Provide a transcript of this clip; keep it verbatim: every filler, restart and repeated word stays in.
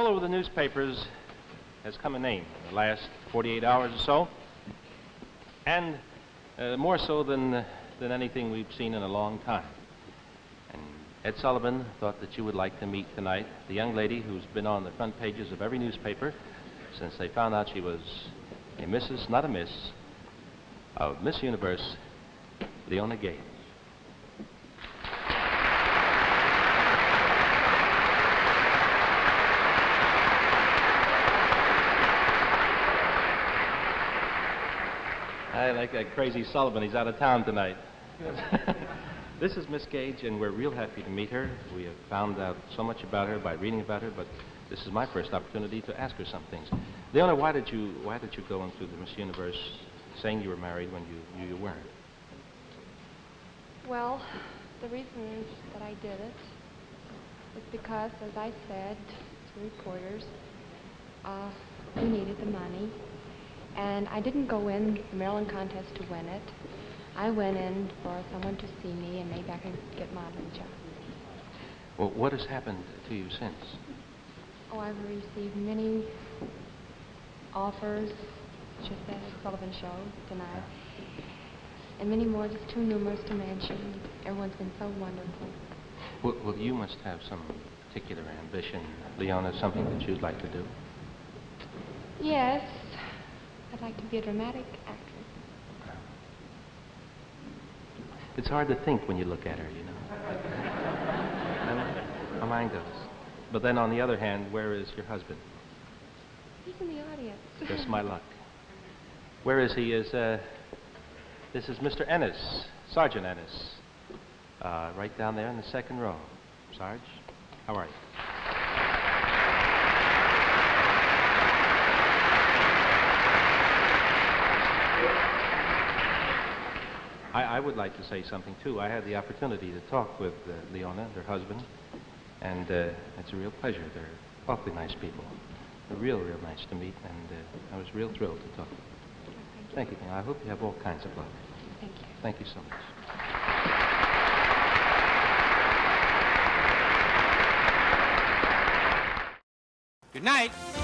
All over the newspapers has come a name in the last forty-eight hours or so, and uh, more so than, than anything we've seen in a long time. And Ed Sullivan thought that you would like to meet tonight the young lady who's been on the front pages of every newspaper since they found out she was a Missus, not a Miss, of Miss Universe, Leona Gage. I like that crazy Sullivan. He's out of town tonight. This is Miss Gage, and we're real happy to meet her. We have found out so much about her by reading about her, but this is my first opportunity to ask her some things. Leona, why did you, why did you go into the Miss Universe saying you were married when you knew you weren't? Well, the reason that I did it is because, as I said to reporters, uh, we needed the money. And I didn't go in the Maryland contest to win it. I went in for someone to see me and maybe I can get modeling jobs. Well, what has happened to you since? Oh, I've received many offers, just at the Sullivan Show tonight, and many more, just too numerous to mention. Everyone's been so wonderful. Well, well, you must have some particular ambition, Leona, something that you'd like to do. Yes. I'd like to be a dramatic actress. It's hard to think when you look at her, you know. My mind goes. But then on the other hand, where is your husband? He's in the audience. Just my luck. Where is he? Is, uh, this is Mister Ennis, Sergeant Ennis, uh, right down there in the second row. Sarge, how are you? I, I would like to say something, too. I had the opportunity to talk with uh, Leona, her husband, and uh, it's a real pleasure. They're awfully nice people. They're real, real nice to meet, and uh, I was real thrilled to talk to them. Thank you. Thank you. I hope you have all kinds of luck. Thank you. Thank you so much. Good night.